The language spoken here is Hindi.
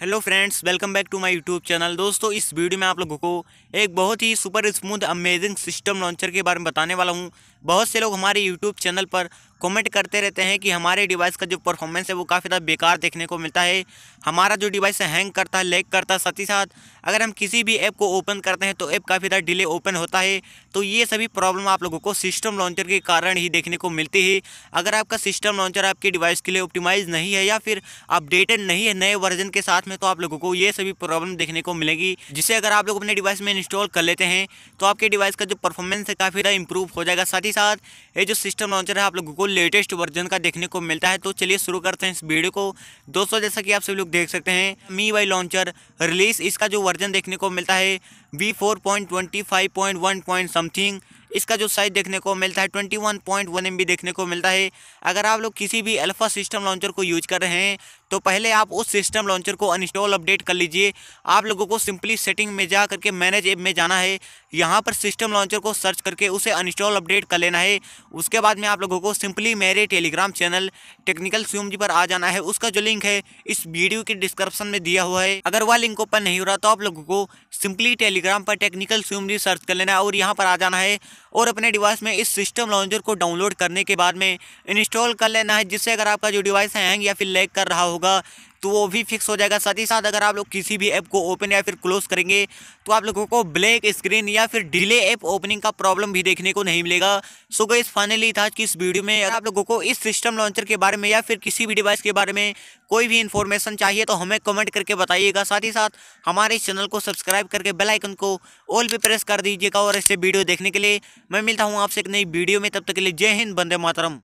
Hello friends, welcome back to my YouTube channel. दोस्तों, इस वीडियो में आप लोगों को एक बहुत ही super smooth amazing system launcher के बारे में बताने वाला हूं। बहुत से लोग हमारे यूट्यूब चैनल पर कमेंट करते रहते हैं कि हमारे डिवाइस का जो परफॉर्मेंस है वो काफ़ी ज़्यादा बेकार देखने को मिलता है, हमारा जो डिवाइस है हैंग करता है, लैग करता है, साथ ही साथ अगर हम किसी भी ऐप को ओपन करते हैं तो ऐप काफ़ी ज़्यादा डिले ओपन होता है। तो ये सभी प्रॉब्लम आप लोगों को सिस्टम लॉन्चर के कारण ही देखने को मिलती है। अगर आपका सिस्टम लॉन्चर आपके डिवाइस के लिए ऑप्टिमाइज नहीं है या फिर अपडेटेड नहीं है नए वर्जन के साथ में, तो आप लोगों को ये सभी प्रॉब्लम देखने को मिलेगी, जिसे अगर आप लोग अपने डिवाइस में इंस्टॉल कर लेते हैं तो आपके डिवाइस का जो परफॉर्मेंस है काफ़ी ज़्यादा इंप्रूव हो जाएगा। साथ ही साथ ये जो सिस्टम लॉन्चर है आप लोगों को लेटेस्ट वर्जन का देखने को मिलता है। तो चलिए शुरू करते हैं इस वीडियो को। दोस्तों, जैसा कि आप सभी लोग देख सकते हैं, मी भाई लॉन्चर रिलीज इसका जो वर्जन देखने को मिलता है v4.25.1. इसका जो साइज देखने को मिलता है 21.1 MB देखने को मिलता है। अगर आप लोग किसी भी अल्फा सिस्टम लॉन्चर को यूज कर रहे हैं तो पहले आप उस सिस्टम लॉन्चर को अनइंस्टॉल अपडेट कर लीजिए। आप लोगों को सिंपली सेटिंग में जा करके मैनेज ऐप में जाना है, यहाँ पर सिस्टम लॉन्चर को सर्च करके उसे अनइंस्टॉल अपडेट कर लेना है। उसके बाद में आप लोगों को सिंपली मेरे Telegram channel technical Shivam ji पर आ जाना है। उसका जो लिंक है इस वीडियो के डिस्क्रिप्शन में दिया हुआ है। अगर वह लिंक ओपन नहीं हो रहा तो आप लोगों को सिंपली टेलीग्राम पर टेक्निकल शिवम जी सर्च कर लेना है और यहाँ पर आ जाना है और अपने डिवाइस में इस सिस्टम लॉन्चर को डाउनलोड करने के बाद में इंस्टॉल कर लेना है, जिससे अगर आपका जो डिवाइस हैंग या फिर लैग कर रहा होगा तो वो भी फिक्स हो जाएगा। साथ ही साथ अगर आप लोग किसी भी ऐप को ओपन या फिर क्लोज करेंगे तो आप लोगों को ब्लैक स्क्रीन या फिर डिले ऐप ओपनिंग का प्रॉब्लम भी देखने को नहीं मिलेगा। सो गाइस, फाइनली था आज की इस वीडियो में। अगर आप लोगों को इस सिस्टम लॉन्चर के बारे में या फिर किसी भी डिवाइस के बारे में कोई भी इन्फॉर्मेशन चाहिए तो हमें कमेंट करके बताइएगा। साथ ही साथ हमारे चैनल को सब्सक्राइब करके बेल आइकन को ऑल पे प्रेस कर दीजिएगा। और ऐसे वीडियो देखने के लिए मैं मिलता हूँ आपसे एक नई वीडियो में। तब तक के लिए जय हिंद, वंदे मातरम।